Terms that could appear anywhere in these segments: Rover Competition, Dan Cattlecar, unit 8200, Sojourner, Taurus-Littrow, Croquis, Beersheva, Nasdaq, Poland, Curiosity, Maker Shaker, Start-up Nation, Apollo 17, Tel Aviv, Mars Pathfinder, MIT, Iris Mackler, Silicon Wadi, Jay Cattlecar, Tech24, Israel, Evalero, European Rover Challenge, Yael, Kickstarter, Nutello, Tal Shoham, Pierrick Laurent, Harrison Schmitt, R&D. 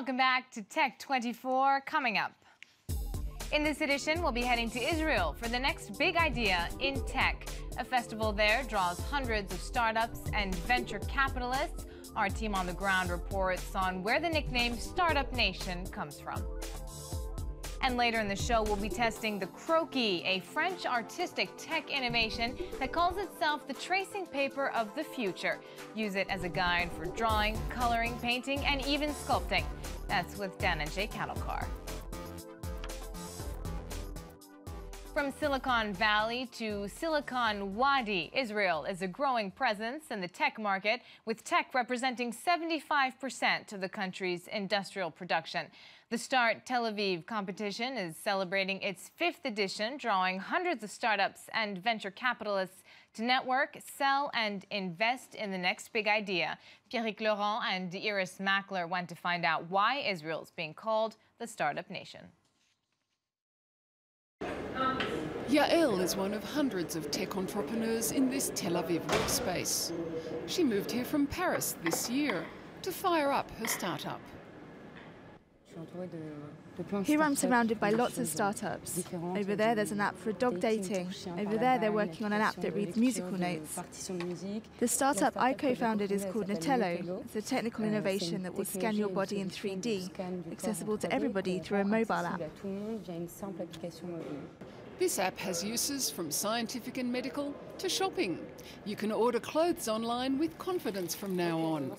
Welcome back to Tech24. Coming up, in this edition, we'll be heading to Israel for the next big idea in tech. A festival there draws hundreds of startups and venture capitalists. Our team on the ground reports on where the nickname Start-up Nation comes from. And later in the show, we'll be testing the Croquis, a French artistic tech innovation that calls itself the tracing paper of the future. Use it as a guide for drawing, coloring, painting, and even sculpting. That's with Dan and Jay Cattlecar. From Silicon Valley to Silicon Wadi, Israel is a growing presence in the tech market, with tech representing 75% of the country's industrial production. The Start Tel Aviv competition is celebrating its 5th edition, drawing hundreds of startups and venture capitalists to network, sell, and invest in the next big idea. Pierrick Laurent and Iris Mackler went to find out why Israel is being called the Startup Nation. Yael is one of hundreds of tech entrepreneurs in this Tel Aviv workspace. She moved here from Paris this year to fire up her startup. Here I'm surrounded by lots of startups. Over there there's an app for dog dating. Over there they're working on an app that reads musical notes. The startup I co-founded is called Nutello. It's a technical innovation that will scan your body in 3D, accessible to everybody through a mobile app. This app has uses from scientific and medical to shopping. You can order clothes online with confidence from now on.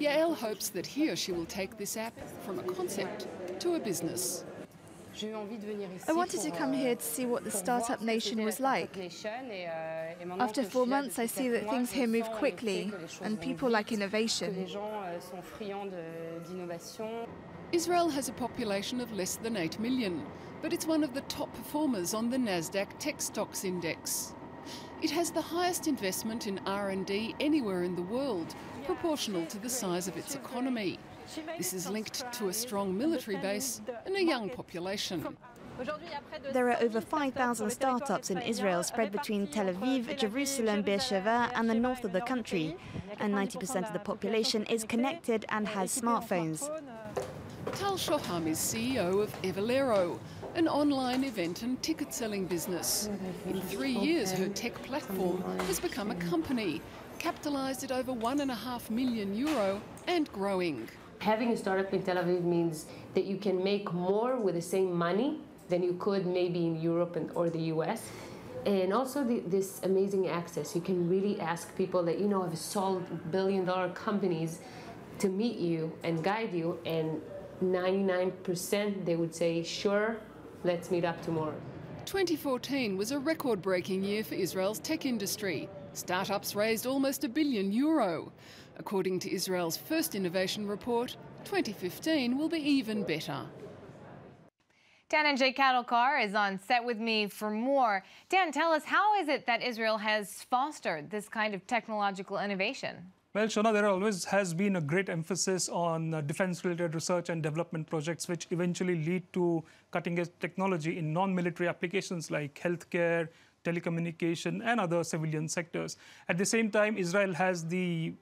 Yael hopes that here she will take this app from a concept to a business. I wanted to come here to see what the Startup Nation was like. After 4 months, I see that things here move quickly and people like innovation. Israel has a population of less than 8 million, but it's one of the top performers on the Nasdaq Tech Stocks Index. It has the highest investment in R&D anywhere in the world, proportional to the size of its economy. This is linked to a strong military base and a young population. There are over 5,000 startups in Israel spread between Tel Aviv, Jerusalem, Beersheva and the north of the country. And 90% of the population is connected and has smartphones. Tal Shoham is CEO of Evalero, an online event and ticket-selling business. In 3 years, her tech platform has become a company, capitalised at over €1.5 million and growing. Having a startup in Tel Aviv means that you can make more with the same money than you could maybe in Europe or the US. And also this amazing access. You can really ask people that, you know, have solved billion-dollar companies to meet you and guide you, and 99% they would say, sure, let's meet up tomorrow. 2014 was a record-breaking year for Israel's tech industry. Startups raised almost €1 billion. According to Israel's first innovation report, 2015 will be even better. Dan and Jay Cattlecar is on set with me for more. Dan, tell us, how is it that Israel has fostered this kind of technological innovation? Well, Shona, there always has been a great emphasis on defense-related research and development projects, which eventually lead to cutting-edge technology in non-military applications like healthcare, telecommunication, and other civilian sectors. At the same time, Israel has the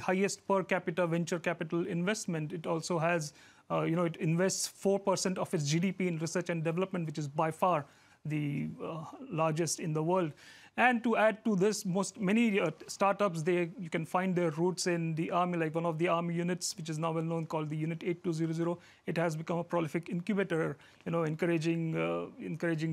highest per capita venture capital investment. It also has, it invests 4% of its GDP in research and development, which is by far the largest in the world. And to add to this, many startups, you can find their roots in the army, like one of the army units, which is now well known, called the unit 8200. It has become a prolific incubator, encouraging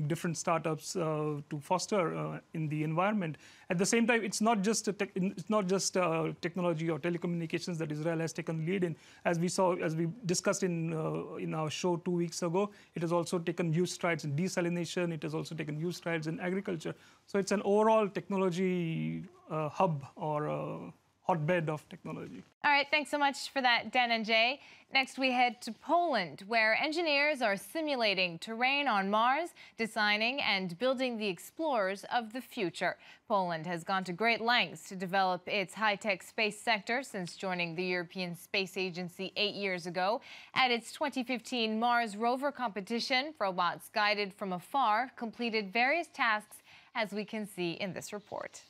different startups to foster in the environment. At the same time, it's not just technology or telecommunications that Israel has taken lead in. As we discussed in our show 2 weeks ago, it has also taken huge strides in desalination. It has also taken huge strides in agriculture. So it's an overall technology hub or hotbed of technology. All right, thanks so much for that, Dan and Jay. Next, we head to Poland, where engineers are simulating terrain on Mars, designing and building the explorers of the future. Poland has gone to great lengths to develop its high-tech space sector since joining the European Space Agency 8 years ago. At its 2015 Mars rover competition, robots guided from afar completed various tasks, as we can see in this report.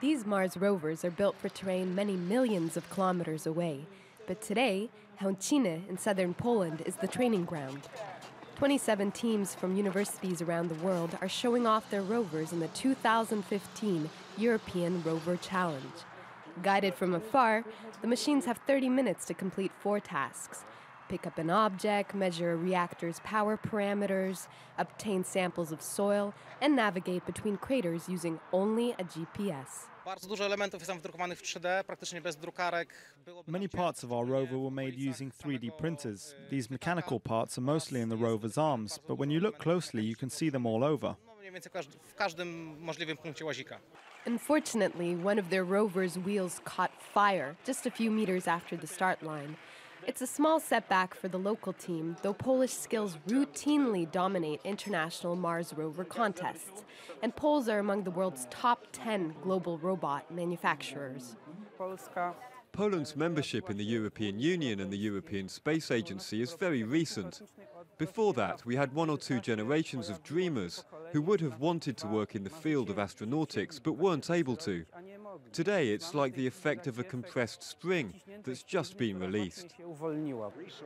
These Mars rovers are built for terrain many millions of kilometers away, but today, Hauncine in southern Poland is the training ground. 27 teams from universities around the world are showing off their rovers in the 2015 European Rover Challenge. Guided from afar, the machines have 30 minutes to complete 4 tasks: pick up an object, measure a reactor's power parameters, obtain samples of soil, and navigate between craters using only a GPS. Many parts of our rover were made using 3D printers. These mechanical parts are mostly in the rover's arms, but when you look closely, you can see them all over. Unfortunately, one of their rover's wheels caught fire just a few meters after the start line. It's a small setback for the local team, though Polish skills routinely dominate international Mars rover contests, and Poles are among the world's top 10 global robot manufacturers. Poland's membership in the European Union and the European Space Agency is very recent. Before that, we had 1 or 2 generations of dreamers who would have wanted to work in the field of astronautics but weren't able to. Today, it's like the effect of a compressed spring that's just been released.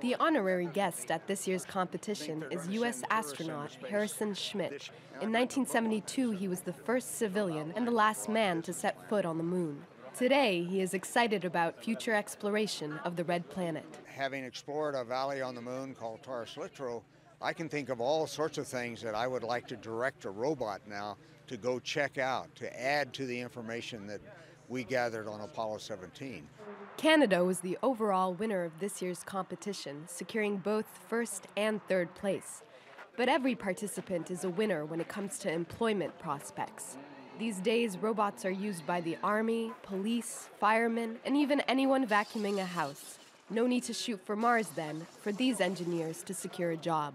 The honorary guest at this year's competition is U.S. astronaut Harrison Schmitt. In 1972, he was the first civilian and the last man to set foot on the moon. Today, he is excited about future exploration of the red planet. Having explored a valley on the moon called Taurus-Littrow, I can think of all sorts of things that I would like to direct a robot now to go check out, to add to the information that we gathered on Apollo 17. Canada was the overall winner of this year's competition, securing both first and third place. But every participant is a winner when it comes to employment prospects. These days, robots are used by the army, police, firemen, and even anyone vacuuming a house. No need to shoot for Mars, then, for these engineers to secure a job.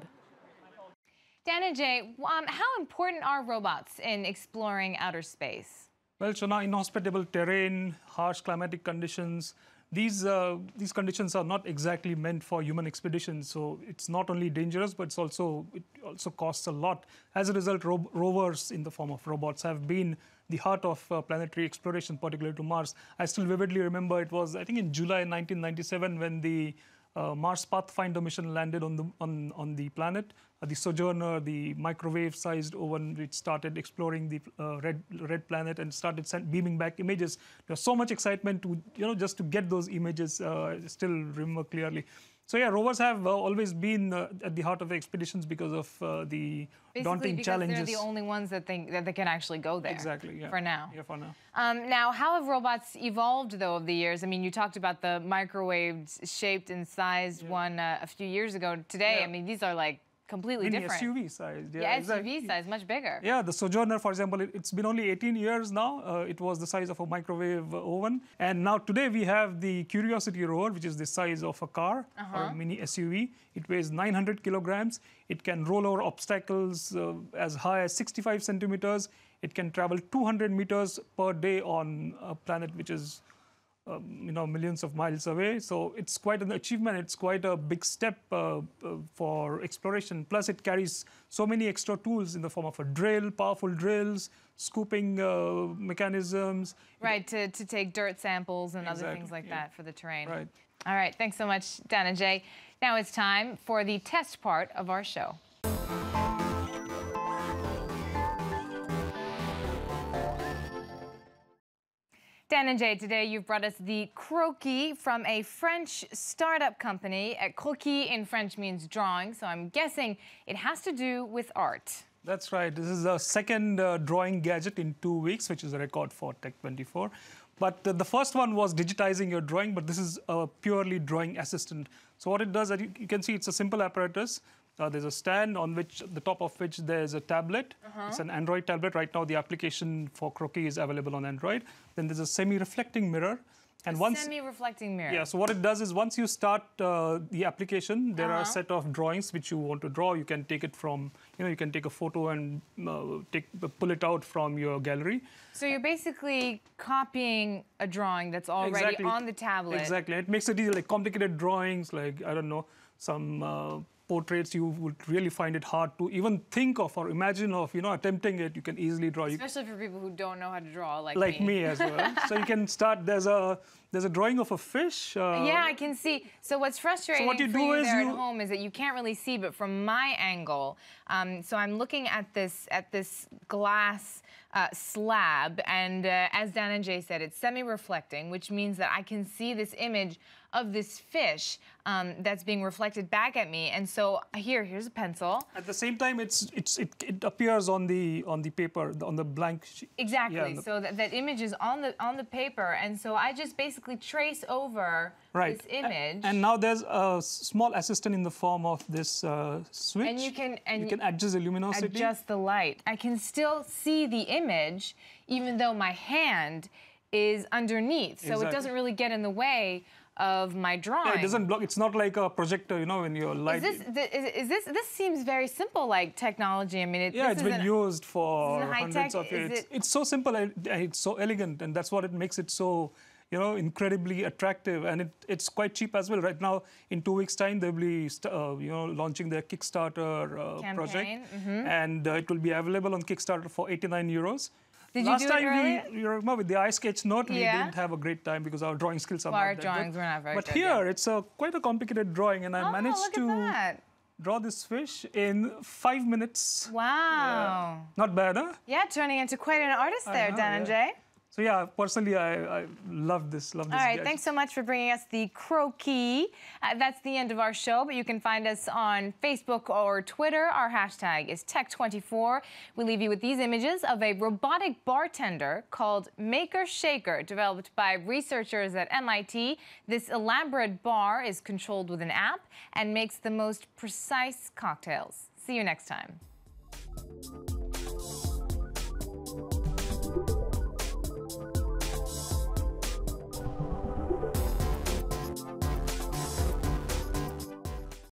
Dan and Jay, how important are robots in exploring outer space? Well, Shana, inhospitable terrain, harsh climatic conditions, these conditions are not exactly meant for human expeditions, so it's not only dangerous, but it's also, it also costs a lot. As a result, rovers in the form of robots have been the heart of planetary exploration, particularly to Mars. I still vividly remember it was, I think, in July 1997 when the Mars Pathfinder mission landed on the planet. The Sojourner, the microwave-sized oven, which started exploring the red planet and started beaming back images. There was so much excitement to, you know, just to get those images. I still remember clearly. So yeah, rovers have always been at the heart of the expeditions because of the daunting challenges. Basically, they're the only ones that can actually go there. Exactly. Yeah. For now. Yeah, for now. Now, how have robots evolved though over the years? I mean, you talked about the microwave-shaped and sized one a few years ago. Today, yeah. I mean, these are like completely different. SUV size. Yeah, yeah, exactly. SUV size, much bigger. Yeah, the Sojourner, for example, it's been only 18 years now. It was the size of a microwave oven. And now today we have the Curiosity rover, which is the size of a car or a mini SUV. It weighs 900 kilograms. It can roll over obstacles as high as 65 centimeters. It can travel 200 meters per day on a planet which is millions of miles away. So it's quite an achievement. It's quite a big step for exploration. Plus, it carries so many extra tools in the form of a drill, powerful drills, scooping mechanisms. Right, to take dirt samples and exactly, other things like that for the terrain. Right. All right, thanks so much, Dan and Jay. Now it's time for the test part of our show. Dan and Jay, today you've brought us the croquis from a French startup company. Croquis in French means drawing, so I'm guessing it has to do with art. That's right. This is the second drawing gadget in 2 weeks, which is a record for Tech24. But the first one was digitizing your drawing, but this is a purely drawing assistant. So what it does, you can see it's a simple apparatus. There's a stand on which, the top of which there's a tablet. It's an Android tablet. Right now, the application for Croquis is available on Android. Then there's a semi-reflecting mirror. And once semi-reflecting mirror. Yeah, so what it does is once you start the application, there are a set of drawings which you want to draw. You can take it from, you can take a photo and pull it out from your gallery. So you're basically copying a drawing that's already on the tablet. Exactly. It makes it easy, like complicated drawings, like, I don't know, some portraits, you would really find it hard to even think of or imagine of, you know, attempting it. You can easily draw. Especially for people who don't know how to draw, like me as well. So you can start. There's a drawing of a fish. Yeah, I can see. So what's frustrating for you at home is that you can't really see, but from my angle, so I'm looking at this glass slab, and as Dan and Jay said, it's semi-reflecting, which means that I can see this image of this fish that's being reflected back at me. And so here's a pencil. At the same time, it appears on the paper, on the blank sheet. Exactly. Yeah, so that image is on the paper, and so I just basically trace over this image. And now there's a small assistant in the form of this switch. And you can adjust the luminosity. Adjust the light. I can still see the image, even though my hand is underneath, so it doesn't really get in the way of my drawing. Yeah, it doesn't block. It's not like a projector, you know, when you're light. This seems very simple, like technology. I mean, it's been used for hundreds of years. It's so simple, it's so elegant, and that's what it makes it so, you know, incredibly attractive. And it's quite cheap as well. Right now, in 2 weeks' time, they'll be, you know, launching their Kickstarter project, and it will be available on Kickstarter for €89. Last time, you remember, with the eye sketch note, we didn't have a great time because our drawing skills are not that good. Our drawings were not very good. But here, it's quite a complicated drawing, and I managed to draw this fish in 5 minutes. Wow. Not bad, huh? Yeah, turning into quite an artist there, Dan and Jay. So yeah, personally, I love this. All right, thanks so much for bringing us the Croquis. That's the end of our show, but you can find us on Facebook or Twitter. Our hashtag is Tech24. We leave you with these images of a robotic bartender called Maker Shaker, developed by researchers at MIT. This elaborate bar is controlled with an app and makes the most precise cocktails. See you next time.